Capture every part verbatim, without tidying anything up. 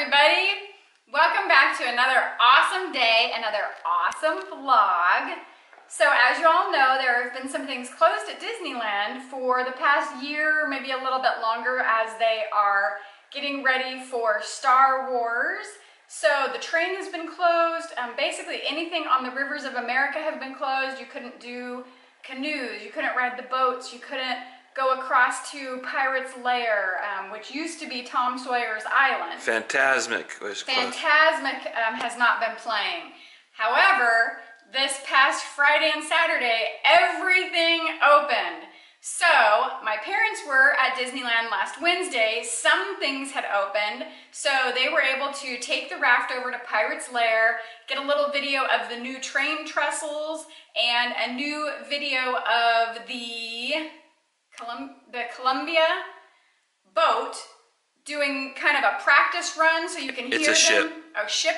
everybody. Welcome back to another awesome day, another awesome vlog. So as you all know, there have been some things closed at Disneyland for the past year, maybe a little bit longer, as they are getting ready for Star Wars. So the train has been closed. Um, basically anything on the Rivers of America have been closed. You couldn't do canoes, you couldn't ride the boats, you couldn't go across to Pirate's Lair, um, which used to be Tom Sawyer's Island. Fantasmic was closed. Fantasmic um, has not been playing. However, this past Friday and Saturday, everything opened. So, my parents were at Disneyland last Wednesday. Some things had opened, so they were able to take the raft over to Pirate's Lair, get a little video of the new train trestles, and a new video of the the Columbia boat doing kind of a practice run, so you can hear it's a them. Ship. Oh, ship.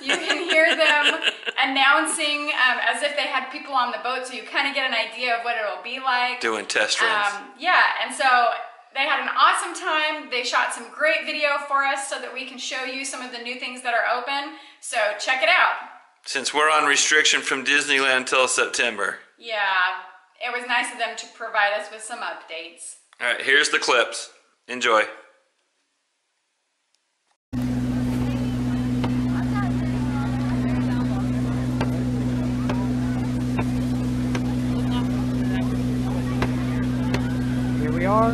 You can hear them announcing um, as if they had people on the boat, so you kind of get an idea of what it'll be like. Doing test runs. Um, yeah, and so they had an awesome time. They shot some great video for us so that we can show you some of the new things that are open. So check it out. Since we're on restriction from Disneyland till September. Yeah. It was nice of them to provide us with some updates. All right, here's the clips. Enjoy. Here we are.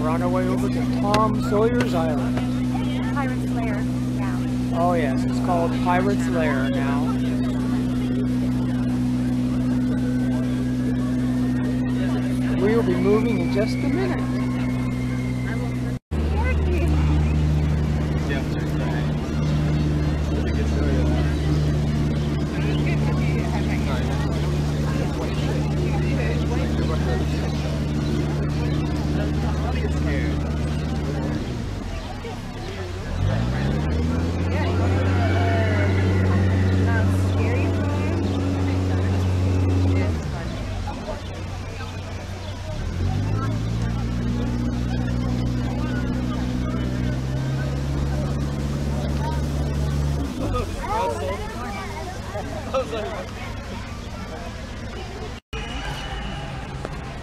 We're on our way over to Tom Sawyer's Island. Pirate's Lair now. Oh yes, it's called Pirate's Lair now. We will be moving in just a minute.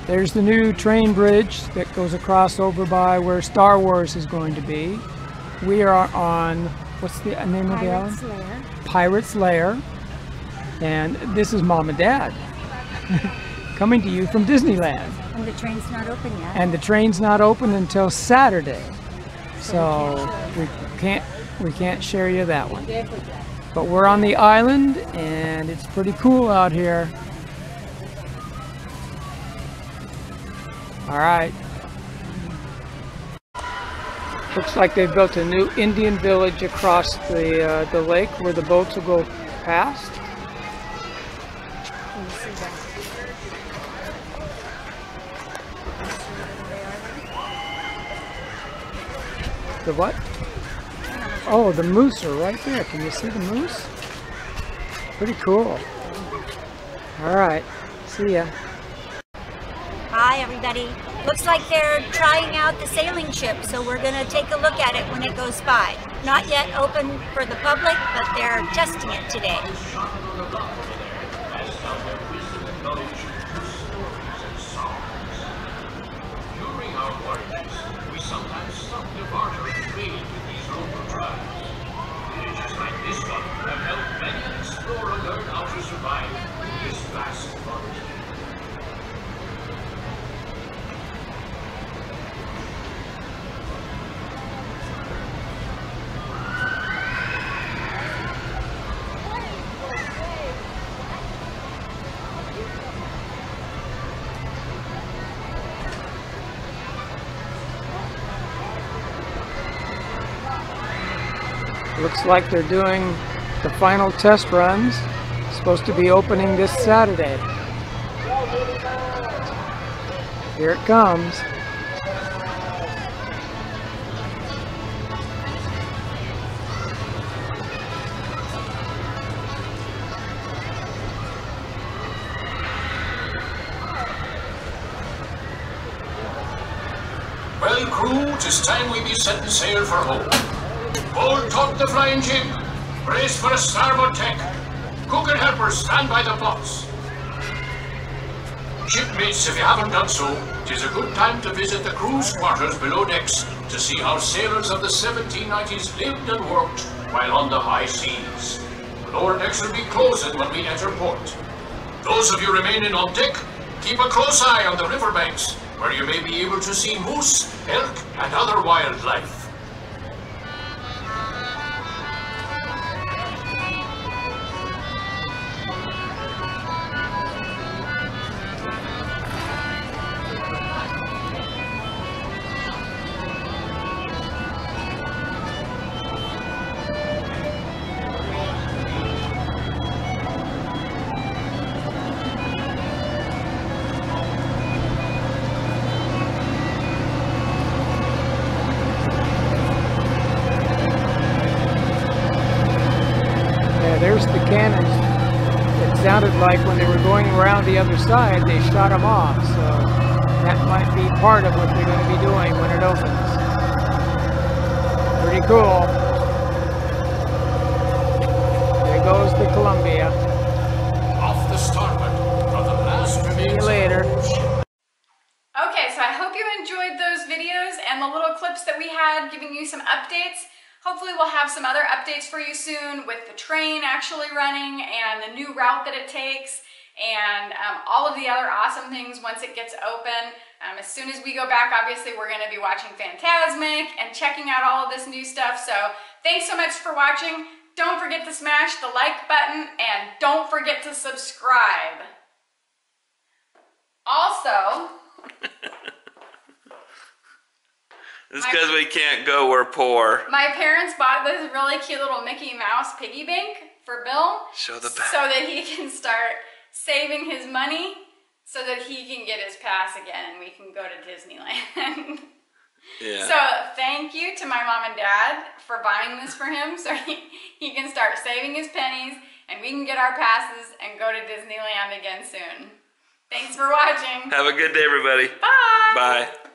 There's the new train bridge that goes across over by where Star Wars is going to be. We are on, what's the name of the island? Pirate's Lair. Pirate's Lair. And this is Mom and Dad coming to you from Disneyland. And the train's not open yet. And the train's not open until Saturday. So, so we can't we can't share you that one. But we're on the island and it's pretty cool out here. All right. Looks like they've built a new Indian village across the uh, the lake where the boats will go past. The what? Oh, the moose are right there. Can you see the moose? Pretty cool. All right. See ya. Hi everybody. Looks like they're trying out the sailing ship, so we're going to take a look at it when it goes by. Not yet open for the public, but they're testing it today. During our voyages, we sometimes stop the barter and trade with these local tribes. Villages like this one have helped many explore and learn how to survive in this vast forest. Looks like they're doing the final test runs. It's supposed to be opening this Saturday. Here it comes. Well, crew, 'tis time we be setting sail for home. Hold taut the flying jib. Brace for a starboard tack. Cook and helpers, stand by the pots. Shipmates, if you haven't done so, it is a good time to visit the crew's quarters below decks to see how sailors of the seventeen nineties lived and worked while on the high seas. The lower decks will be closing when we enter port. Those of you remaining on deck, keep a close eye on the riverbanks, where you may be able to see moose, elk, and other wildlife. Like when they were going around the other side, they shot them off, so that might be part of what they're going to be doing when it opens. Pretty cool. There goes the Columbia. Off the starboard for the last remains. See you later. Okay, so I hope you enjoyed those videos and the little clips that we had giving you some updates. Hopefully we'll have some other updates for you soon with the train actually running and the new route that it takes and um, all of the other awesome things once it gets open. Um, as soon as we go back, obviously, we're going to be watching Fantasmic and checking out all of this new stuff. So thanks so much for watching. Don't forget to smash the like button and don't forget to subscribe. Also... It's because we can't go, we're poor. My parents bought this really cute little Mickey Mouse piggy bank for Bill. Show the back. So that he can start saving his money so that he can get his pass again and we can go to Disneyland. Yeah. So thank you to my mom and dad for buying this for him so he, he can start saving his pennies and we can get our passes and go to Disneyland again soon. Thanks for watching. Have a good day, everybody. Bye. Bye.